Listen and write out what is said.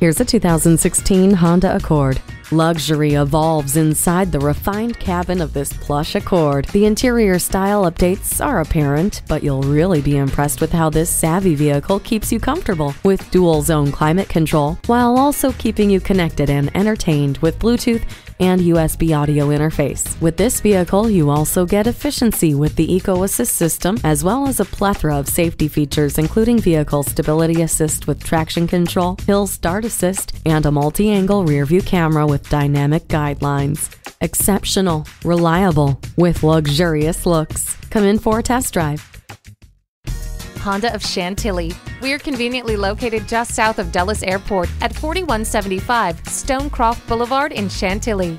Here's a 2016 Honda Accord. Luxury evolves inside the refined cabin of this plush Accord. The interior style updates are apparent, but you'll really be impressed with how this savvy vehicle keeps you comfortable with dual-zone climate control, while also keeping you connected and entertained with Bluetooth and USB audio interface. With this vehicle, you also get efficiency with the Eco Assist system, as well as a plethora of safety features, including vehicle stability assist with traction control, hill start assist, and a multi-angle rearview camera with dynamic guidelines. Exceptional, reliable, with luxurious looks. Come in for a test drive. Honda of Chantilly. We're conveniently located just south of Dulles Airport at 4175 Stonecroft Boulevard in Chantilly.